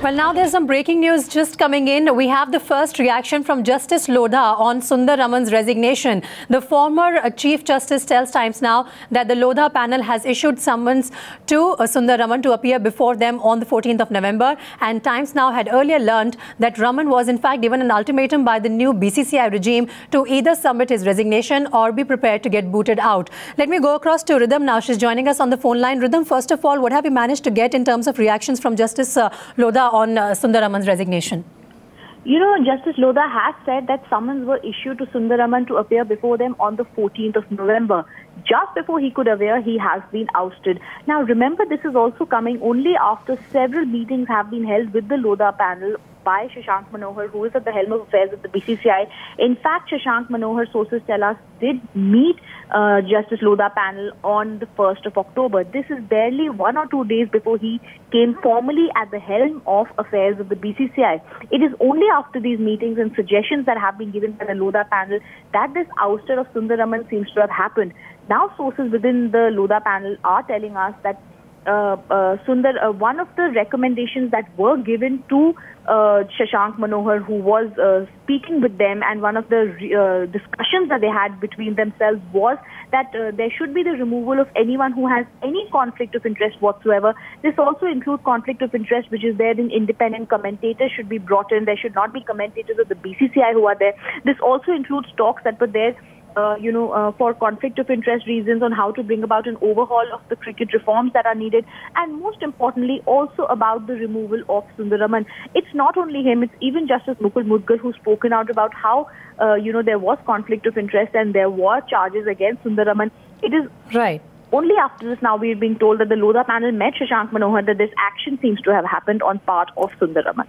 Well, now there's some breaking news just coming in. We have the first reaction from Justice Lodha on Sundar Raman's resignation. The former Chief Justice tells Times Now that the Lodha panel has issued summons to Sundar Raman to appear before them on the 14th of November. And Times Now had earlier learned that Raman was in fact given an ultimatum by the new BCCI regime to either submit his resignation or be prepared to get booted out. Let me go across to Rhythm now. She's joining us on the phone line. Rhythm, first of all, what have you managed to get in terms of reactions from Justice Lodha on Sundar Raman's resignation? You know, Justice Lodha has said that summons were issued to Sundar Raman to appear before them on the 14th of November. Just before he could appear, he has been ousted. Now, remember, this is also coming only after several meetings have been held with the Lodha panel by Shashank Manohar, who is at the helm of affairs at the BCCI. In fact, Shashank Manohar, sources tell us, did meet Justice Lodha panel on the 1st of October. This is barely 1 or 2 days before he came formally at the helm of affairs of the BCCI. It is only after these meetings and suggestions that have been given by the Lodha panel that this ouster of Sundar Raman seems to have happened. Now, sources within the Lodha panel are telling us that one of the recommendations that were given to Shashank Manohar, who was speaking with them, and one of the discussions that they had between themselves was that there should be the removal of anyone who has any conflict of interest whatsoever. This also includes conflict of interest which is there in independent commentators should be brought in. There should not be commentators of the BCCI who are there. This also includes talks that were there for conflict of interest reasons on how to bring about an overhaul of the cricket reforms that are needed, and most importantly also about the removal of Sundar Raman. It's not only him, it's even Justice Mukul Mudgal who's spoken out about how there was conflict of interest and there were charges against Sundar Raman. It is right. Only after this now we are being told that the Lodha panel met Shashank Manohar that this action seems to have happened on part of Sundar Raman.